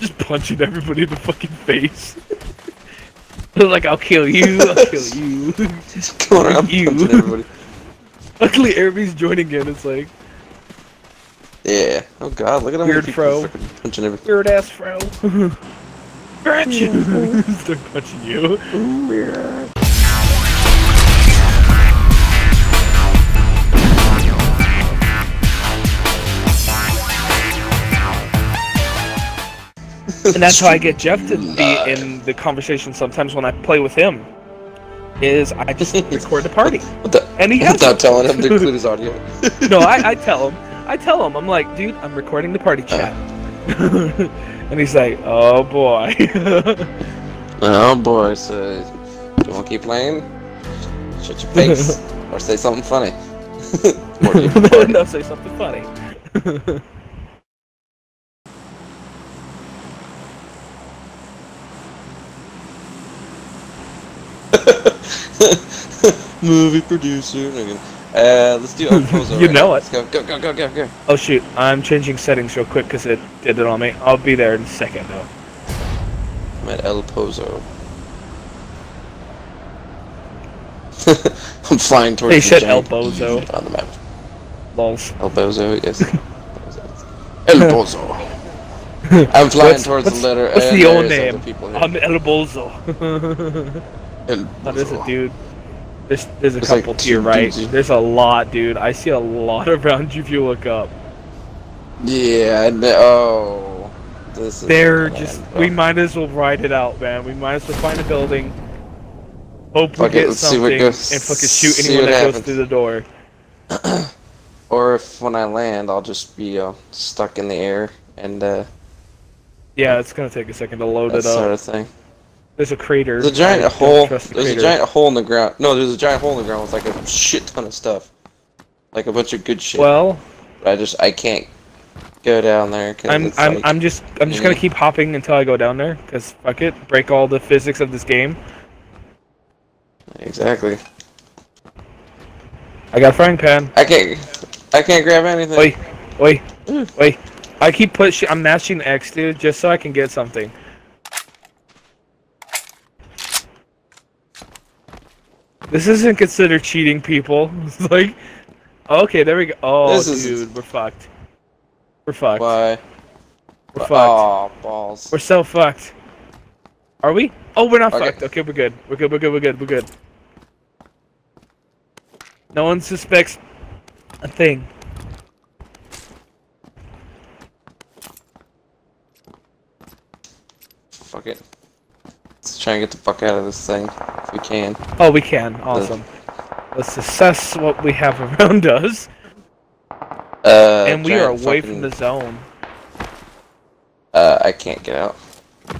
Just punching everybody in the fucking face. Like, I'll kill you, I'll kill you. Just going around punching everybody. Luckily, everybody's joining in. It's like, yeah. Oh god, look at how many people fucking punching everything. Weird ass fro. Punch you. They're punching you. Weird. And that's how I get Jeff to be in the conversation sometimes when I play with him. Is I just record the party. And he has without telling him to include his audio. No, I tell him. I tell him. I'm like, dude, I'm recording the party chat. And he's like, oh boy. Oh boy, so do you want to keep playing? Shut your face. Or say something funny. Or no, say something funny. Movie producer. Let's do Alfonso. You right know now. It. Let's go, go, go, go, go, go. Oh shoot, I'm changing settings real quick because it did it on me. I'll be there in a second though. I'm at El Pozo. I'm flying towards. They said El Pozo. On the map. Lols. El Pozo, yes. El Pozo. I'm flying towards the letter. What's the old name? I'm El Pozo. What is it, dude? There's a couple to your right. There's a lot, dude. I see a lot around you if you look up. Yeah, oh. They're just... We might as well ride it out, man. We might as well find a building. Hope we get something and fucking shoot anyone that goes through the door. Or if when I land, I'll just be stuck in the air and... yeah, it's gonna take a second to load it up. That sort of thing. There's a crater. There's a giant hole. There's a giant hole in the ground. No, there's a giant hole in the ground with like a shit ton of stuff, like a bunch of good shit. Well, I can't go down there. Cause I'm just gonna keep hopping until I go down there. Cause fuck it, break all the physics of this game. Exactly. I got a frying pan. I can't grab anything. Oi, oi, oi! I keep pushing. I'm mashing X, dude, just so I can get something. This isn't considered cheating, people. It's like, okay, there we go. Oh, dude, we're fucked. We're fucked. Why? We're fucked. Oh, balls. We're so fucked. Are we? Oh, we're not fucked. Okay, we're good. We're good, we're good, we're good, we're good. No one suspects a thing. Fuck it. Let's try and get the fuck out of this thing, if we can. Oh, we can. Awesome. Let's assess what we have around us. And we are away from the zone. I can't get out.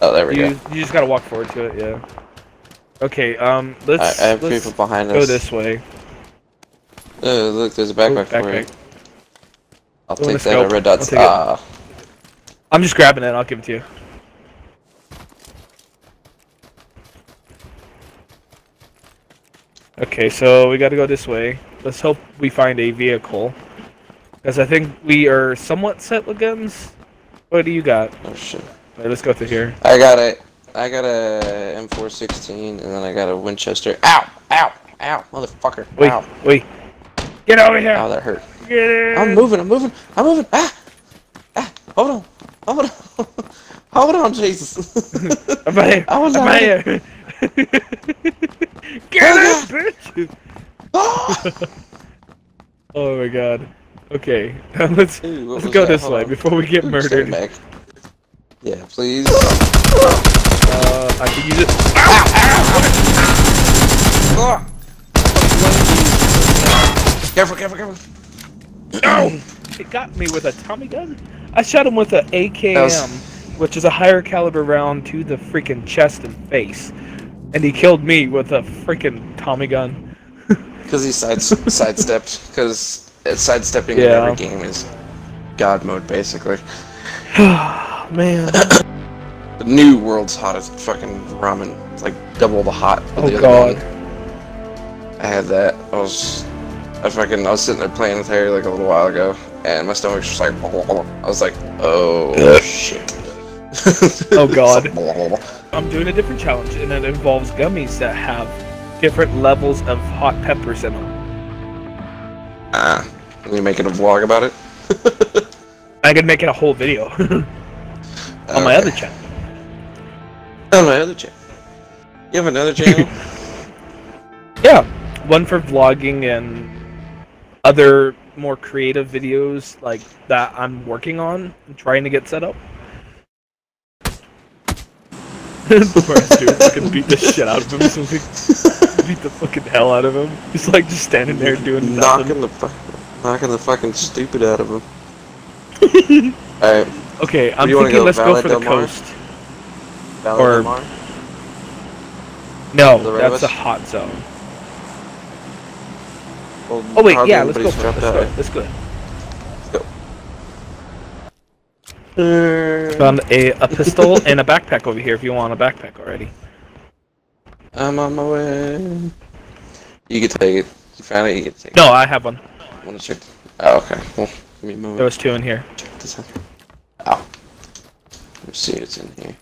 Oh, there we go. You just gotta walk forward to it, yeah. Okay, let's... I have people behind us. Go this way. Oh, look, there's a backpack for it. I'll take that at red dots. Ah. I'm just grabbing it, I'll give it to you. Okay, so we gotta go this way. Let's hope we find a vehicle. Because I think we are somewhat set with guns. What do you got? Oh shit. Alright, let's go through here. I got a M416 and then I got a Winchester. Ow! Ow! Ow! Motherfucker. Wait, ow. Wait. Get over here! Ow, that hurt. Get in. I'm moving! Ah! Ah! Hold on! Hold on, Jesus! I'm right here! I'm right here! Get it, bitch! Oh my god. Okay, now let's go this way before we get murdered. Yeah, please. I can use it. Ow! Ow! Ow! Careful, careful, careful! Ow! It got me with a Tommy gun? I shot him with an AKM, which is a higher caliber round to the freaking chest and face. And he killed me with a freaking Tommy gun. Because he sidestepped. Because sidestepping in every game is God mode, basically. Oh, man. The new world's hottest fucking ramen. It's like double the hot of the other one. I had that. I was sitting there playing with Harry like a little while ago, and my stomach was just like. I was like, oh shit. Oh god. I'm doing a different challenge, and it involves gummies that have different levels of hot peppers in them. Are you making a vlog about it? I could make it a whole video. On my other channel. On my other channel. You have another channel? Yeah. One for vlogging and other more creative videos like that I'm working on and trying to get set up. Fucking beat the shit out of him. So we beat the fucking hell out of him. He's like just standing there doing nothing. Knocking the fucking stupid out of him. Alright. Okay, I'm thinking let's go for the coast. Or... no, that's a hot zone. Well, oh wait, yeah, let's go. Found a pistol and a backpack over here if you want a backpack already. I'm on my way. You can take it. You found it, you can take it. No, I have one. I want to check. Oh, okay. Well, give me a moment. There was two in here. Check this out. Oh. Let's see what's in here.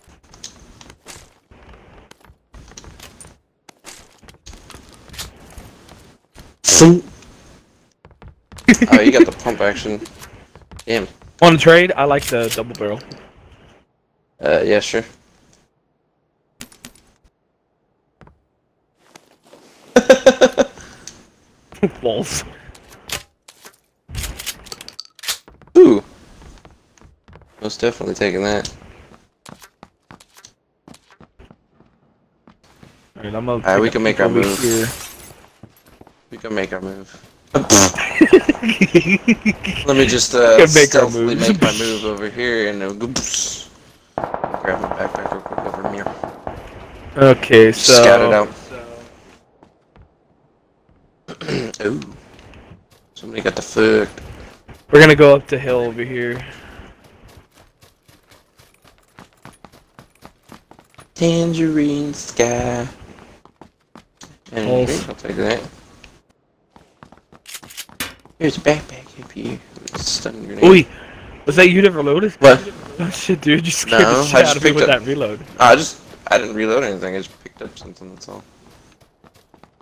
Oh, you got the pump action. Damn. Want to trade? I like the double barrel. Yeah, sure. Balls. Ooh. Most definitely taking that. Alright, I'm gonna we can make our move. Here. We can make our move. Let me just stealthily make my move over here and grab my backpack real quick over here. Okay, so scout it out. So... Ooh, somebody got the fuck. We're gonna go up the hill over here. Tangerine sky. And I'll take that. Here's a backpack up here. Stun grenade. Oi! Was that you that reloaded? What? Oh shit, dude, you scared the shit out of me with that reload. I didn't reload anything, I just picked up something, that's all.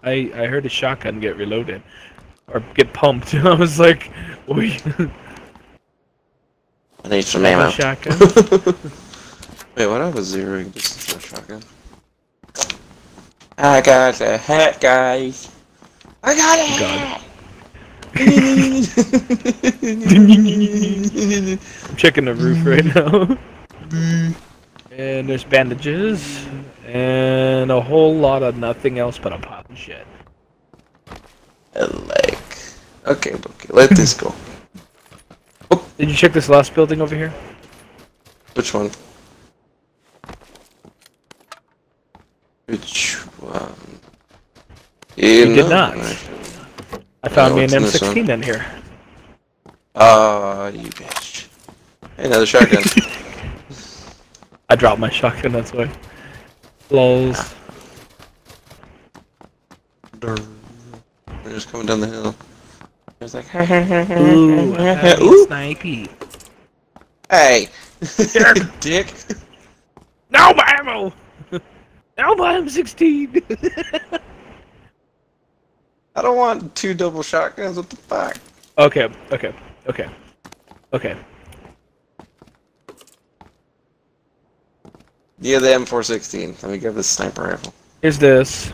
I heard a shotgun get reloaded. Or get pumped. I was like, oi. I need some ammo. Shotgun? Wait, what? I was zeroing distance for a shotgun. I got a hat, guys. I got a hat! I'm checking the roof right now. And there's bandages and a whole lot of nothing else but a pop and shit. Okay, let this go. Oh. Did you check this last building over here? Which one? You did not. I found me an M16 in here. You bitch. Hey, another shotgun. I dropped my shotgun, that's why. Lols. We're just coming down the hill. I was like, ooh, snipey. Hey! Dick! Now my ammo! Now my M16! I don't want two double shotguns, what the fuck? Okay. Yeah, the M416. Let me grab this sniper rifle. Here's this.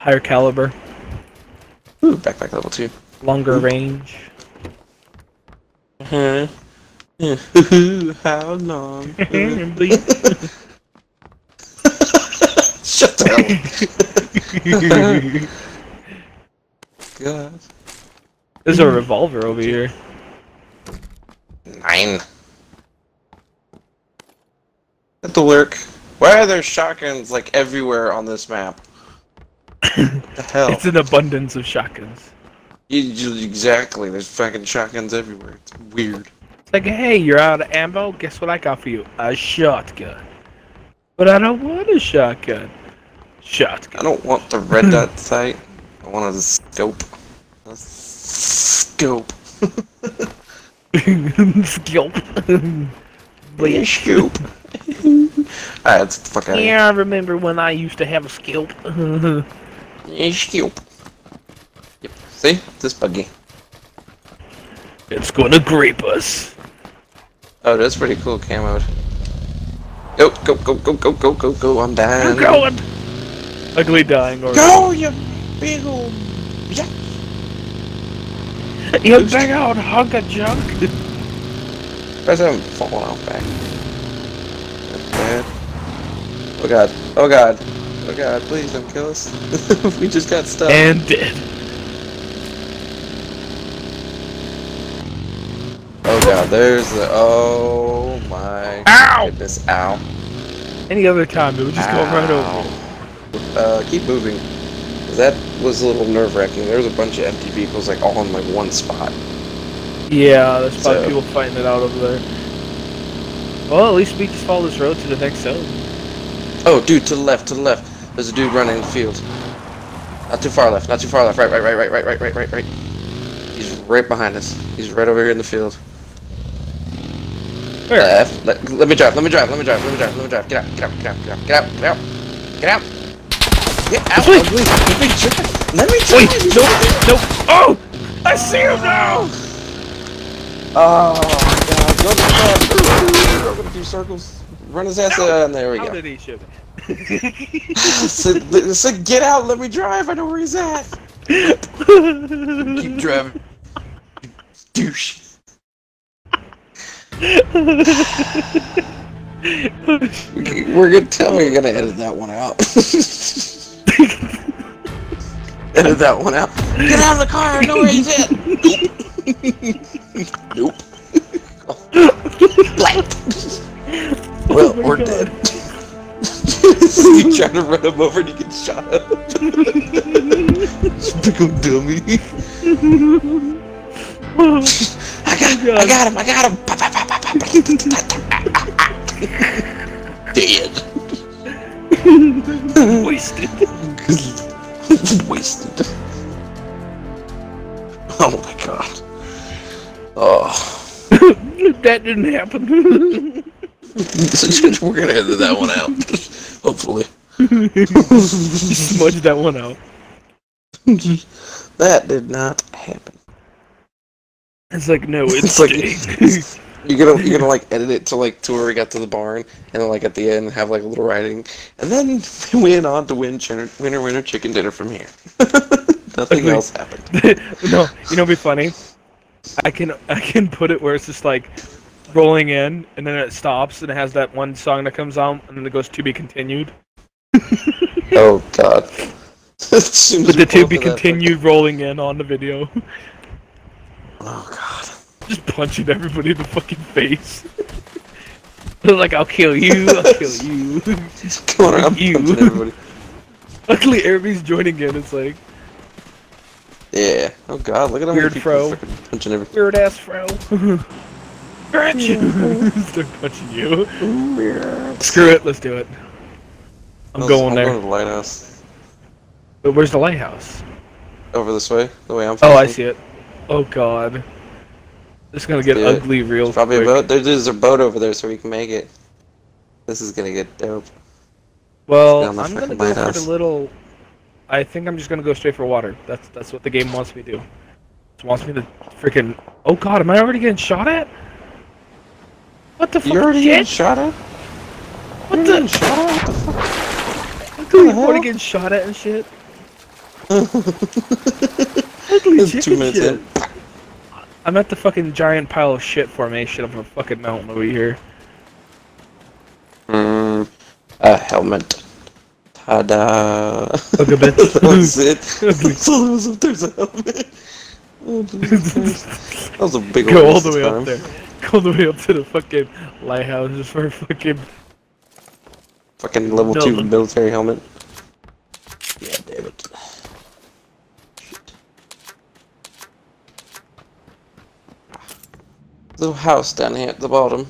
Higher caliber. Ooh, backpack level 2. Longer range. How long? Shut the hell up. God. There's a revolver over here. 9. That'll work. Why are there shotguns like everywhere on this map? What the hell? It's an abundance of shotguns. Exactly, there's fucking shotguns everywhere. It's weird. It's like, hey, you're out of ammo? Guess what I got for you? A shotgun. But I don't want a shotgun. I don't want the red dot sight. I want a scope. A scope. Blue scoop. Alright, let's get the fuck out of here. Yeah, I remember when I used to have a scoop. Scoop. Yep. See? This buggy. It's gonna grape us. Oh, that's pretty cool camo. Go, go, go, go, go, go, go, go, I'm dying. You're going! Ugly dying already. Go, you big old... Yeah. You big old hunk of junk! Why haven't fallen off back? That's bad. Oh god, oh god, oh god, please don't kill us. We just got stuck. And dead. Oh god, there's the... Oh my... Ow! Goodness, ow. Any other time, it would just go right over. Keep moving. That was a little nerve-wracking. There was a bunch of empty vehicles, like, all in, like, one spot. Yeah, there's probably people fighting it out over there. Well, at least we just follow this road to the next zone. Oh, dude, to the left, to the left. There's a dude running in the field. Not too far left, not too far left. Right, right, right, right, right, right, right, right, right. He's right behind us. He's right over here in the field. Where? Left. Let me drive, let me drive, let me drive, let me drive, let me drive. Get out, get out, get out, get out, get out, get out. Get out. Get out! Wait. Let me try! Wait, nope, nope! Oh! I see him now! Oh, God. Go to the left. Go to a few circles. Run his ass out, and there we go. How did he shoot me? So get out, let me drive, I know where he's at! Keep driving. Douche. We're gonna tell me you're gonna edit that one out. Edit that one out. Get out of the car! I know where he's at! Nope. Blank! Well, oh we're God. Dead. You try to run him over and you get shot up. Big old dummy. I got him! I got him! Dead. Wasted. Wasted. Oh my god. Oh. That didn't happen. So we're gonna edit that one out. Hopefully. Smudge that one out. That did not happen. It's like, no, it's like... You're gonna like edit it to like to where we got to the barn, and then like at the end have like a little writing, and then we went on to win winner chicken dinner from here. Nothing else happened. No, you know, it'd be funny. I can put it where it's just like rolling in, and then it stops, and it has that one song that comes on, and then it goes to be continued. Oh God! With the to be continued rolling in on the video. Oh God. Just punching everybody in the fucking face. Like, I'll kill you, I'll kill you. Come on, I'm punching everybody. Luckily, everybody's joining in, it's like... Yeah. Oh god, look at how weird fro. Punching everybody. Weird ass fro. They're punching you. Weird. Screw it, let's do it. I'm going to the lighthouse. But where's the lighthouse? Over this way, the way I'm facing. Oh, I see it. Oh god. It's gonna get ugly real quick. Probably a boat. There's a boat over there, so we can make it. This is gonna get dope. Well, I'm gonna go for the little. I think I'm just gonna go straight for water. That's what the game wants me to do. It wants me to freaking. Oh god, am I already getting shot at? What the fuck? You're already getting shot at? What the? What the fuck? I'm already getting shot at and shit. Ugly shit. I'm at the fucking giant pile of shit formation of a fucking mountain over here. A helmet. Ta-da! Okay, that was it. That's all that was up there's a helmet. Oh, that was a big one. Go all the way up there. Go all the way up to the fucking lighthouse just for a fucking... Fucking level 2 military helmet. Yeah, damn it. Little house down here at the bottom,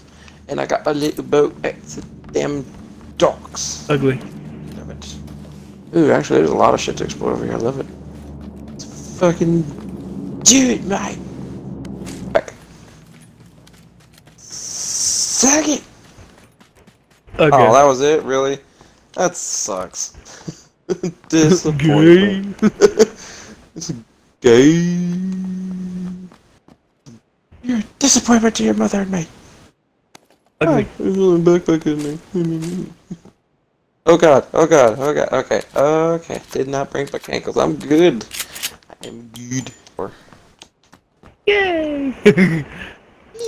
and I got a little boat back to them docks. Ugly. Damn it. Ooh, actually, there's a lot of shit to explore over here. I love it. Let's fucking do it, mate. Back. Suck it. Okay. Oh, that was it? Really? That sucks. Disappointing. Gay. It's gay. You're a disappointment to your mother and me. Okay. Oh, back at me. Oh god, oh god, oh god, okay, okay. Did not bring back ankles. I'm good. I'm good. Yay!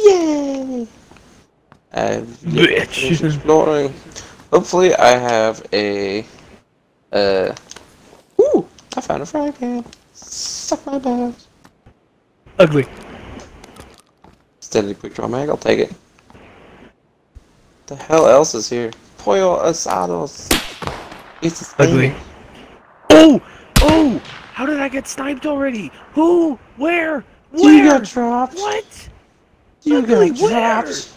Yay! I've finished exploring. Hopefully I have a... Ooh! I found a frying pan! Suck my balls! Ugly. Steady quick draw mag, I'll take it. The hell else is here? Pollo asados! It's ugly. Oh! Oh! How did I get sniped already? Who? Where? Where? You got dropped. What? You ugly, got dropped.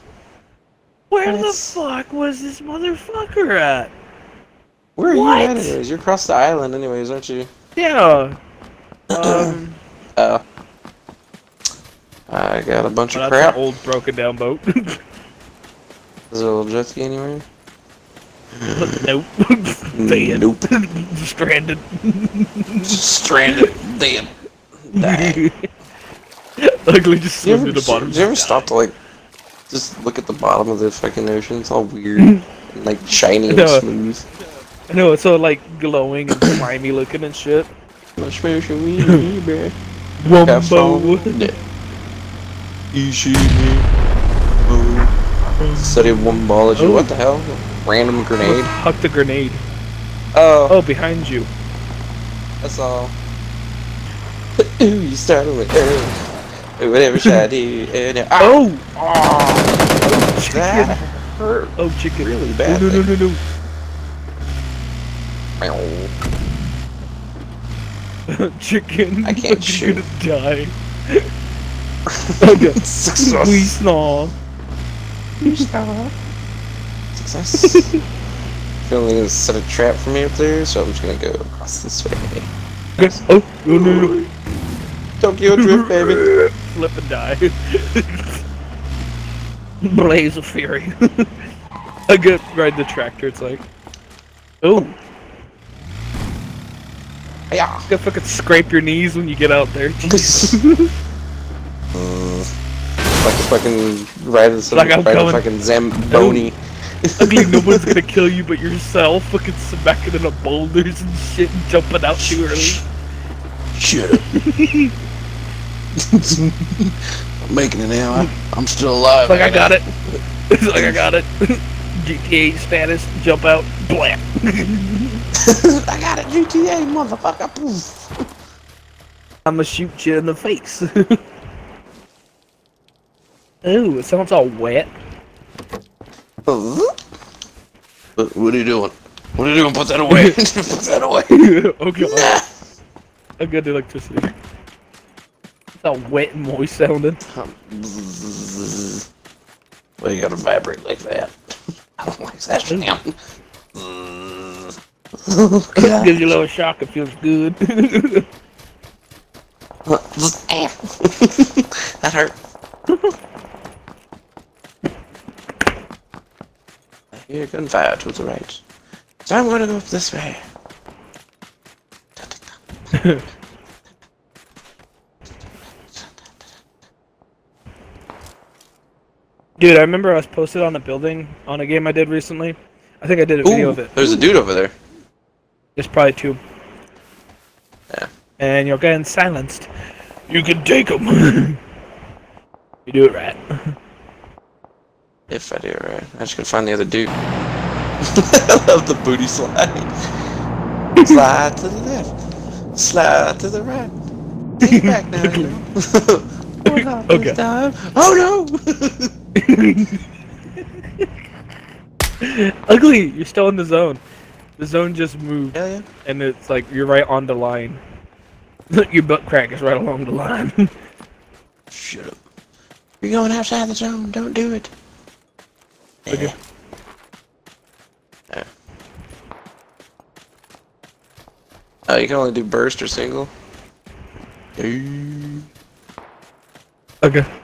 Where the fuck was this motherfucker at? Where are you anyways? You're across the island anyways, aren't you? Yeah. I got a bunch of crap. That's an old broken down boat. Is there a little jet ski anywhere? Nope. Damn. Nope. Stranded. Stranded. Damn. Dang. Ugly just slid to the bottom. Did you ever stop to like just look at the bottom of the fucking ocean? It's all weird and like shiny and smooth. I know, it's all like glowing and slimy looking and shit. Wumbo. Study wombology. Oh. What the hell? Random grenade. Huck the grenade. Oh. Oh, behind you. That's all. Ooh, you started with whatever should I do? Ah. Oh! Oh chicken. That hurt. Oh, chicken. Really bad. No, no, no, no, no. Meow. Chicken. I can't shoot. You're gonna die. Okay. Success. We snarl. You snarl. Success. Feeling there's set a trap for me up there, so I'm just gonna go across this way. Yes. Oh, no, no, no. Tokyo Drift, baby. Flip and die. Blaze of fury. I could ride the tractor, it's like... Ooh. Yeah. You gotta fucking scrape your knees when you get out there. Like a fucking... Ride a fucking Zamboni. Ugly, no one's gonna kill you but yourself, fucking smacking into boulders and shit and jumping out too early. Shut up. I'm making it now. I'm still alive. Like I got it. It's like I got it. GTA status. Jump out. Blah. I got it. GTA motherfucker. Poof. I'ma shoot you in the face. Ooh, it sounds all wet. What are you doing? What are you doing? Put that away. Put that away. Okay. Nah. I got electricity. It's all wet and moist sounding. Well, you gotta vibrate like that. I don't like that sound. Gives you a little shock, it feels good. That hurt. I hear gunfire to the right. So I'm gonna go up this way. Dude, I remember I was posted on a building on a game I did recently. I think I did a video of it. There's a dude over there. There's probably two. Yeah. And you're getting silenced. You can take him. You do it right. If I do it right, I just gotta find the other dude. I love the booty slide. Slide to the left. Slide to the right. Get back now, you know. Okay. Time. Oh no! Ugly, you're still in the zone. The zone just moved. Hell yeah. And it's like, you're right on the line. Your butt crack is right along the line. Shut up. You're going outside the zone, don't do it. Okay. You can only do burst or single. Okay.